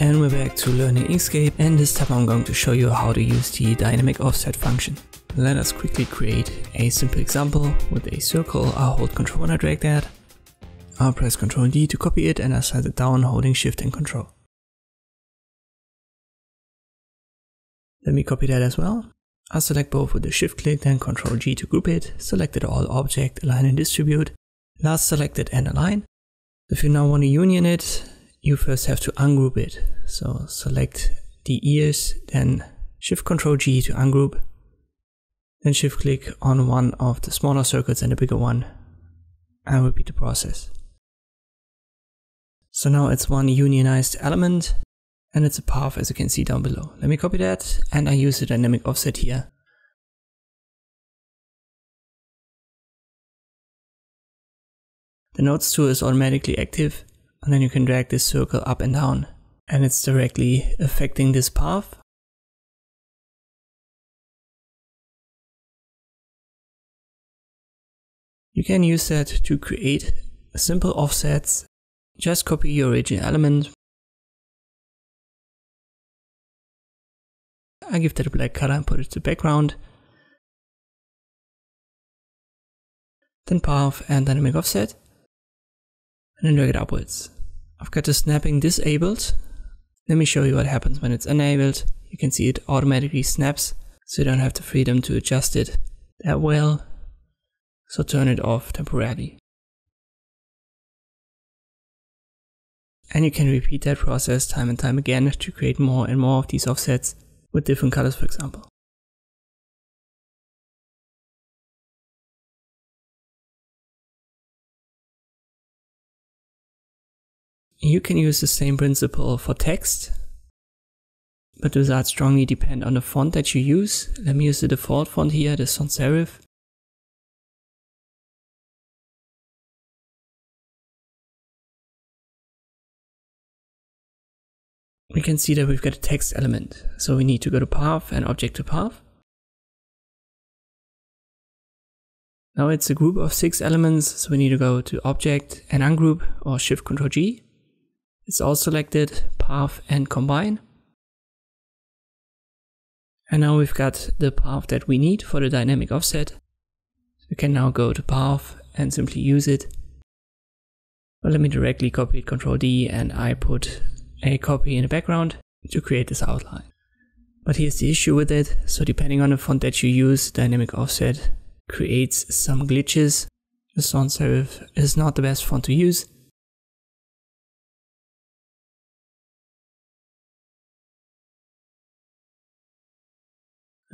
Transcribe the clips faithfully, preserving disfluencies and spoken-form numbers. And we're back to learning Inkscape, and this time I'm going to show you how to use the dynamic offset function. Let us quickly create a simple example with a circle. I'll hold Ctrl when I drag that. I'll press Ctrl and D to copy it, and I'll slide it down holding Shift and Ctrl. Let me copy that as well. I'll select both with the Shift click, then Ctrl G to group it. Select it all, object, align and distribute. Last select it and align. If you now want to union it, you first have to ungroup it. So select the ears, then Shift Ctrl G to ungroup, then Shift click on one of the smaller circles and the bigger one, and repeat the process. So now it's one unionized element, and it's a path as you can see down below. Let me copy that, and I use the dynamic offset here. The nodes tool is automatically active, and then you can drag this circle up and down, and it's directly affecting this path. You can use that to create simple offsets. Just copy your original element. I give that a black color and put it to background. Then path and dynamic offset, and then drag it upwards. I've got the snapping disabled. Let me show you what happens when it's enabled. You can see it automatically snaps, so you don't have the freedom to adjust it that well. So turn it off temporarily. And you can repeat that process time and time again to create more and more of these offsets with different colors, for example. You can use the same principle for text, but does that strongly depend on the font that you use. Let me use the default font here, the sans serif. We can see that we've got a text element, so we need to go to path and object to path. Now it's a group of six elements, so we need to go to object and ungroup, or Shift Ctrl G. It's all selected, path and combine. And now we've got the path that we need for the dynamic offset. So we can now go to path and simply use it. But let me directly copy it, Ctrl D, and I put a copy in the background to create this outline. But here's the issue with it. So depending on the font that you use, dynamic offset creates some glitches. The sans serif is not the best font to use.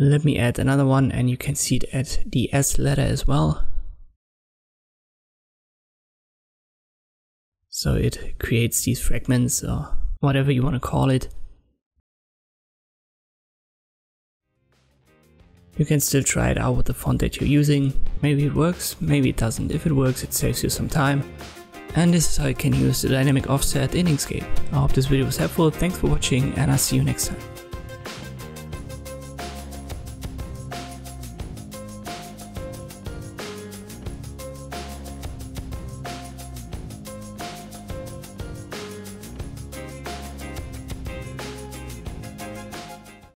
Let me add another one, and you can see it at the S letter as well. So it creates these fragments, or whatever you want to call it. You can still try it out with the font that you're using. Maybe it works, maybe it doesn't. If it works, it saves you some time. And this is how you can use the dynamic offset in Inkscape. I hope this video was helpful. Thanks for watching, and I'll see you next time.